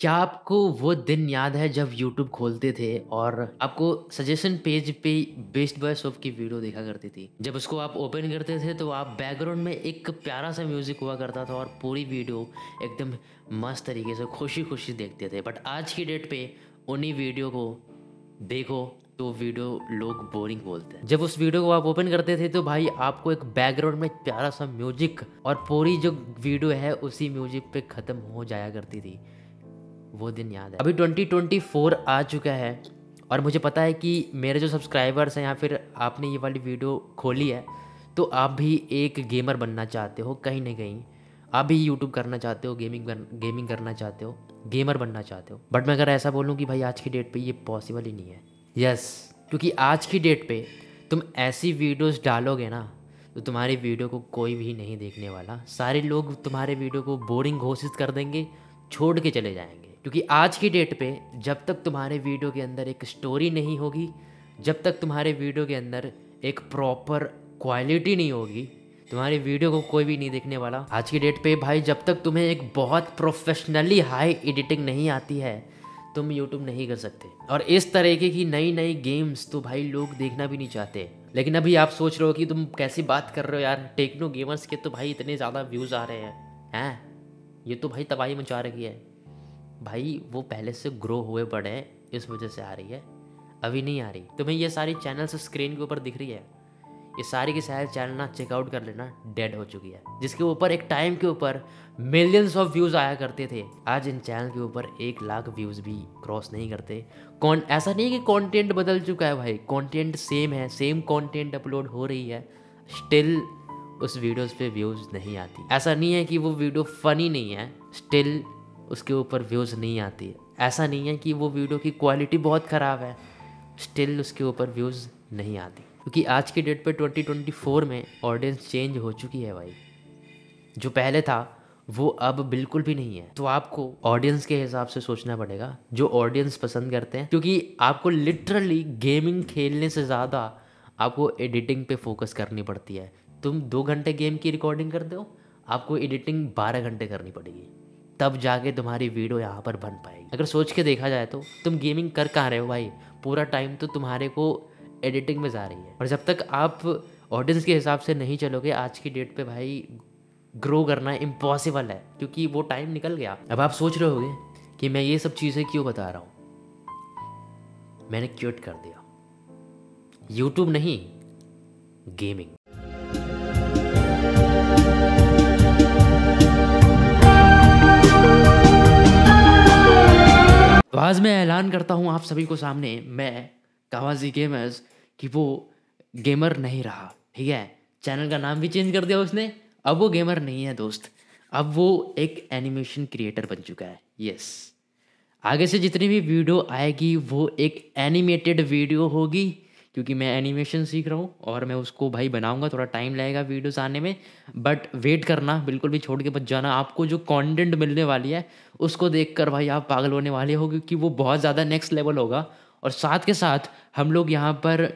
क्या आपको वो दिन याद है जब YouTube खोलते थे और आपको सजेशन पेज पे बेस्ट बॉय शॉप की वीडियो देखा करती थी? जब उसको आप ओपन करते थे तो आप बैकग्राउंड में एक प्यारा सा म्यूजिक हुआ करता था और पूरी वीडियो एकदम मस्त तरीके से खुशी खुशी देखते थे। बट आज की डेट पे उन्हीं वीडियो को देखो तो वीडियो लोग बोरिंग बोलते हैं। जब उस वीडियो को आप ओपन करते थे तो भाई आपको एक बैकग्राउंड में प्यारा सा म्यूजिक और पूरी जो वीडियो है उसी म्यूजिक पे ख़त्म हो जाया करती थी। वो दिन याद है। अभी 2024 आ चुका है और मुझे पता है कि मेरे जो सब्सक्राइबर्स हैं या फिर आपने ये वाली वीडियो खोली है तो आप भी एक गेमर बनना चाहते हो, कहीं ना कहीं आप भी यूट्यूब करना चाहते हो, गेमिंग करना चाहते हो, गेमर बनना चाहते हो। बट मैं अगर ऐसा बोलूँ कि भाई आज की डेट पे ये पॉसिबल ही नहीं है। यस, क्योंकि आज की डेट पे तुम ऐसी वीडियोस डालोगे ना तो तुम्हारी वीडियो को कोई भी नहीं देखने वाला। सारे लोग तुम्हारे वीडियो को बोरिंग घोषित कर देंगे, छोड़ के चले जाएंगे। क्योंकि आज की डेट पे जब तक तुम्हारे वीडियो के अंदर एक स्टोरी नहीं होगी, जब तक तुम्हारे वीडियो के अंदर एक प्रॉपर क्वालिटी नहीं होगी, तुम्हारी वीडियो को कोई भी नहीं देखने वाला। आज की डेट पे भाई जब तक तुम्हें एक बहुत प्रोफेशनली हाई एडिटिंग नहीं आती है तुम यूट्यूब नहीं कर सकते। और इस तरीके की नई नई गेम्स तो भाई लोग देखना भी नहीं चाहते। लेकिन अभी आप सोच रहे हो कि तुम कैसी बात कर रहे हो यार, टेक्नो गेमर्स के तो भाई इतने ज़्यादा व्यूज़ आ रहे हैं, ये तो भाई तबाही मचा रही है। भाई वो पहले से ग्रो हुए पड़े हैं, इस वजह से आ रही है, अभी नहीं आ रही। तुम्हें ये सारी चैनल्स स्क्रीन के ऊपर दिख रही है, ये सारी की सारी चैनल ना चेकआउट कर लेना, डेड हो चुकी है। जिसके ऊपर एक टाइम के ऊपर मिलियंस ऑफ व्यूज़ आया करते थे, आज इन चैनल के ऊपर 1 लाख व्यूज़ भी क्रॉस नहीं करते। ऐसा नहीं है कि कॉन्टेंट बदल चुका है भाई, कॉन्टेंट सेम है, सेम कॉन्टेंट अपलोड हो रही है, स्टिल उस वीडियोज़ पर व्यूज़ नहीं आती। ऐसा नहीं है कि वो वीडियो फ़नी नहीं है, स्टिल उसके ऊपर व्यूज़ नहीं आती। ऐसा नहीं है कि वो वीडियो की क्वालिटी बहुत ख़राब है, स्टिल उसके ऊपर व्यूज़ नहीं आती। क्योंकि आज की डेट पे 2024 में ऑडियंस चेंज हो चुकी है भाई। जो पहले था वो अब बिल्कुल भी नहीं है। तो आपको ऑडियंस के हिसाब से सोचना पड़ेगा, जो ऑडियंस पसंद करते हैं। क्योंकि आपको लिटरली गेमिंग खेलने से ज़्यादा आपको एडिटिंग पे फोकस करनी पड़ती है। तुम 2 घंटे गेम की रिकॉर्डिंग करते हो, आपको एडिटिंग 12 घंटे करनी पड़ेगी, तब जाके तुम्हारी वीडियो यहाँ पर बन पाएगी। अगर सोच के देखा जाए तो तुम गेमिंग कर कहाँ रहे हो भाई, पूरा टाइम तो तुम्हारे को एडिटिंग में जा रही है। और जब तक आप ऑडियंस के हिसाब से नहीं चलोगे आज की डेट पे भाई ग्रो करना इम्पॉसिबल है, क्योंकि वो टाइम निकल गया। अब आप सोच रहे होगे कि मैं ये सब चीज़ें क्यों बता रहा हूँ, मैंने क्यूट कर दिया, यूट्यूब नहीं गेमिंग। तो आज मैं ऐलान करता हूँ आप सभी को सामने, मैं कामाजी गेमर्स कि वो गेमर नहीं रहा। ठीक है, चैनल का नाम भी चेंज कर दिया उसने, अब वो गेमर नहीं है दोस्त, अब वो एक एनिमेशन क्रिएटर बन चुका है। यस, आगे से जितनी भी वीडियो आएगी वो एक एनिमेटेड वीडियो होगी, क्योंकि मैं एनिमेशन सीख रहा हूँ और मैं उसको भाई बनाऊँगा। थोड़ा टाइम लगेगा वीडियोस आने में, बट वेट करना, बिल्कुल भी छोड़ के मत जाना। आपको जो कंटेंट मिलने वाली है उसको देखकर भाई आप पागल होने वाले हो, क्योंकि वो बहुत ज़्यादा नेक्स्ट लेवल होगा। और साथ के साथ हम लोग यहाँ पर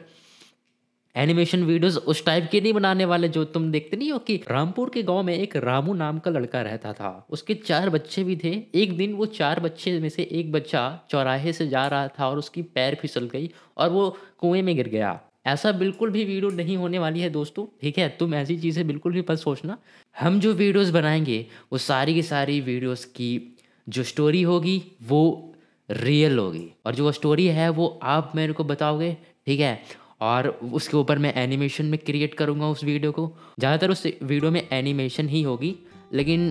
एनिमेशन वीडियोस उस टाइप के नहीं बनाने वाले जो तुम देखते नहीं हो कि रामपुर के गांव में एक रामू नाम का लड़का रहता था, उसके 4 बच्चे भी थे। एक दिन वो 4 बच्चे में से एक बच्चा चौराहे से जा रहा था और उसकी पैर फिसल गई और वो कुएं में गिर गया। ऐसा बिल्कुल भी वीडियो नहीं होने वाली है दोस्तों, ठीक है? तुम ऐसी चीज़ें बिल्कुल भी मत सोचना। हम जो वीडियोस बनाएंगे वो सारी की सारी वीडियोस की जो स्टोरी होगी वो रियल होगी, और जो स्टोरी है वो आप मेरे को बताओगे, ठीक है? और उसके ऊपर मैं एनिमेशन में क्रिएट करूँगा उस वीडियो को। ज़्यादातर उस वीडियो में एनिमेशन ही होगी, लेकिन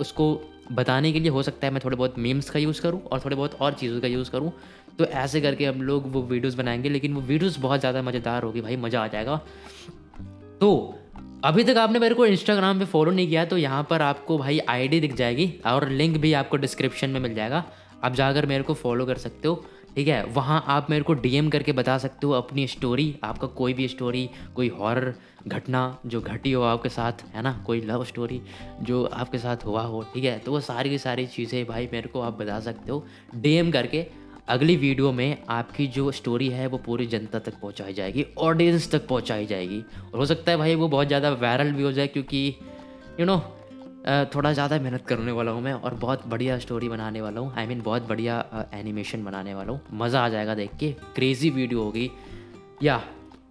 उसको बताने के लिए हो सकता है मैं थोड़े बहुत मीम्स का यूज़ करूँ और थोड़े बहुत और चीज़ों का यूज़ करूँ। तो ऐसे करके हम लोग वो वीडियोस बनाएंगे, लेकिन वो वीडियोस बहुत ज़्यादा मज़ेदार होगी भाई, मज़ा आ जाएगा। तो अभी तक आपने मेरे को इंस्टाग्राम पे फॉलो नहीं किया तो यहाँ पर आपको भाई आईडी दिख जाएगी और लिंक भी आपको डिस्क्रिप्शन में मिल जाएगा। आप जाकर मेरे को फॉलो कर सकते हो, ठीक है? वहाँ आप मेरे को डीएम करके बता सकते हो अपनी स्टोरी, आपका कोई भी स्टोरी, कोई हॉरर घटना जो घटी हो आपके साथ, है ना, कोई लव स्टोरी जो आपके साथ हुआ हो, ठीक है? तो वो सारी की सारी चीज़ें भाई मेरे को आप बता सकते हो डीएम करके। अगली वीडियो में आपकी जो स्टोरी है वो पूरी जनता तक पहुँचाई जाएगी, ऑडियंस तक पहुँचाई जाएगी। और हो सकता है भाई वो बहुत ज़्यादा वायरल भी हो जाए, क्योंकि यू नो थोड़ा ज़्यादा मेहनत करने वाला हूँ मैं, और बहुत बढ़िया स्टोरी बनाने वाला हूँ, आई मीन बहुत बढ़िया एनिमेशन बनाने वाला हूँ, मज़ा आ जाएगा देख के, क्रेज़ी वीडियो होगी। या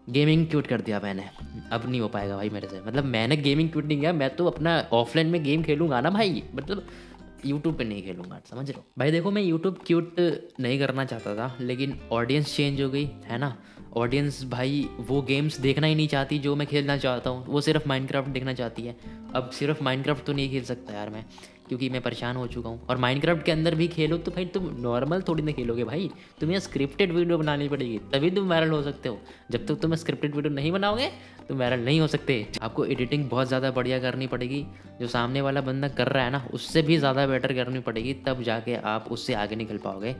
गेमिंग क्यूट कर दिया मैंने, अब नहीं हो पाएगा भाई मेरे से, मतलब मैंने गेमिंग क्यूट नहीं किया, मैं तो अपना ऑफलाइन में गेम खेलूँगा ना भाई, मतलब यूट्यूब पे नहीं खेलूँगा, समझ रहे हो भाई। देखो मैं यूट्यूब क्यूट नहीं करना चाहता था, लेकिन ऑडियंस चेंज हो गई है ना, ऑडियंस भाई वो गेम्स देखना ही नहीं चाहती जो मैं खेलना चाहता हूँ, वो सिर्फ माइनक्राफ्ट देखना चाहती है। अब सिर्फ माइनक्राफ्ट तो नहीं खेल सकता यार मैं, क्योंकि मैं परेशान हो चुका हूँ, और माइनक्राफ्ट के अंदर भी खेलो तो भाई तुम नॉर्मल थोड़ी ना खेलोगे भाई, तुम्हें स्क्रिप्टेड वीडियो बनानी पड़ेगी तभी तुम वायरल हो सकते हो। जब तक तुम स्क्रिप्टेड वीडियो नहीं बनाओगे तुम वायरल नहीं हो सकते। आपको एडिटिंग बहुत ज़्यादा बढ़िया करनी पड़ेगी, जो सामने वाला बंदा कर रहा है ना उससे भी ज़्यादा बेटर करनी पड़ेगी, तब जाके आप उससे आगे निकल पाओगे।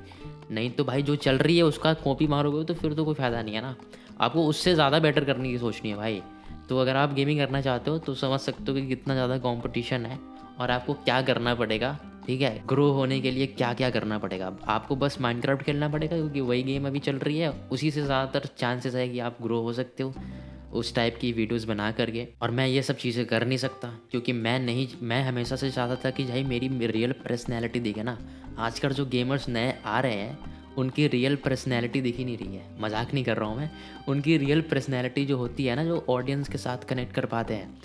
नहीं तो भाई जो चल रही है उसका कॉपी मारोगे तो फिर तो कोई फ़ायदा नहीं है ना, आपको उससे ज़्यादा बेटर करने की सोचनी है भाई। तो अगर आप गेमिंग करना चाहते हो तो समझ सकते हो कि कितना ज़्यादा कॉम्पिटिशन है और आपको क्या करना पड़ेगा, ठीक है, ग्रो होने के लिए क्या क्या करना पड़ेगा। आपको बस माइनक्राफ्ट खेलना पड़ेगा क्योंकि वही गेम अभी चल रही है, उसी से ज़्यादातर चांसेस है कि आप ग्रो हो सकते हो उस टाइप की वीडियोस बना करके। और मैं ये सब चीज़ें कर नहीं सकता क्योंकि मैं हमेशा से चाहता था कि भाई मेरी रियल पर्सनैलिटी दिखे ना। आजकल जो गेमर्स नए आ रहे हैं उनकी रियल पर्सनैलिटी दिख ही नहीं रही है, मजाक नहीं कर रहा हूँ मैं, उनकी रियल पर्सनैलिटी जो होती है ना, जो ऑडियंस के साथ कनेक्ट कर पाते हैं,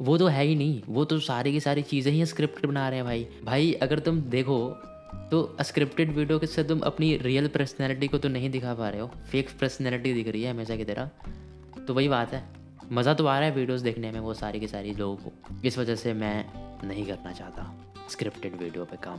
वो तो है ही नहीं, वो तो सारी की सारी चीज़ें ही स्क्रिप्ट बना रहे हैं भाई। अगर तुम देखो तो स्क्रिप्टेड वीडियो के साथ तुम अपनी रियल पर्सनैलिटी को तो नहीं दिखा पा रहे हो, फेक पर्सनैलिटी दिख रही है हमेशा की तरह। तो वही बात है, मज़ा तो आ रहा है वीडियोस देखने में वो सारी की सारी लोगों को, इस वजह से मैं नहीं करना चाहता स्क्रिप्टेड वीडियो पे काम।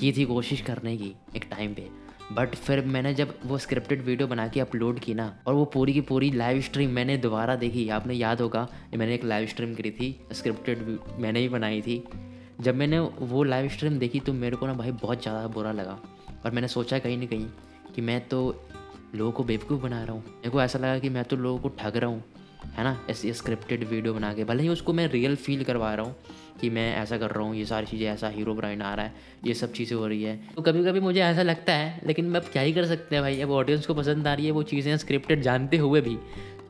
की थी कोशिश करने की एक टाइम पे, बट फिर मैंने जब वो स्क्रिप्टेड वीडियो बना के अपलोड की ना, और वो पूरी की पूरी लाइव स्ट्रीम मैंने दोबारा देखी। आपने याद होगा मैंने एक लाइव स्ट्रीम करी थी, स्क्रिप्टेड मैंने ही बनाई थी। जब मैंने वो लाइव स्ट्रीम देखी तो मेरे को ना भाई बहुत ज़्यादा बुरा लगा, और मैंने सोचा कहीं ना कहीं कि मैं तो लोगों को बेवकूफ़ बना रहा हूँ, मेरे को ऐसा लगा कि मैं तो लोगों को ठग रहा हूँ, है ना, ऐसी स्क्रिप्टेड वीडियो बना के। भले ही उसको मैं रियल फील करवा रहा हूँ कि मैं ऐसा कर रहा हूँ, ये सारी चीज़ें, ऐसा हीरो ब्रांड आ रहा है, ये सब चीज़ें हो रही है, तो कभी कभी मुझे ऐसा लगता है। लेकिन मैं अब क्या ही कर सकते हैं भाई, अब ऑडियंस को पसंद आ रही है वो चीज़ें स्क्रिप्टेड जानते हुए भी,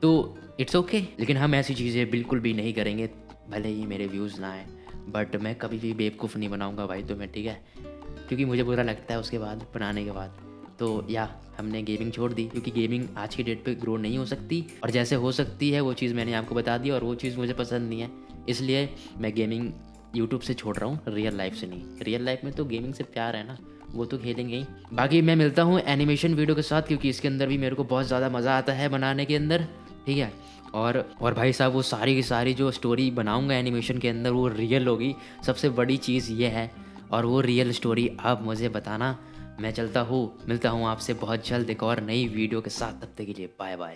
तो इट्स ओके। लेकिन हम ऐसी चीज़ें बिल्कुल भी नहीं करेंगे, भले ही मेरे व्यूज़ ना आए, बट मैं कभी भी बेवकूफ़ नहीं बनाऊँगा भाई तुम्हें, ठीक है, क्योंकि मुझे बुरा लगता है उसके बाद, बनाने के बाद। तो या हमने गेमिंग छोड़ दी क्योंकि गेमिंग आज की डेट पे ग्रो नहीं हो सकती, और जैसे हो सकती है वो चीज़ मैंने आपको बता दी, और वो चीज़ मुझे पसंद नहीं है, इसलिए मैं गेमिंग यूट्यूब से छोड़ रहा हूँ, रियल लाइफ से नहीं। रियल लाइफ में तो गेमिंग से प्यार है ना, वो तो खेलेंगे ही। बाकी मैं मिलता हूँ एनिमेशन वीडियो के साथ, क्योंकि इसके अंदर भी मेरे को बहुत ज़्यादा मज़ा आता है बनाने के अंदर, ठीक है। और भाई साहब वो सारी की सारी जो स्टोरी बनाऊँगा एनिमेशन के अंदर वो रियल होगी, सबसे बड़ी चीज़ ये है, और वो रियल स्टोरी आप मुझे बताना। मैं चलता हूँ, मिलता हूँ आपसे बहुत जल्द एक और नई वीडियो के साथ, तब तक के लिए बाय बाय।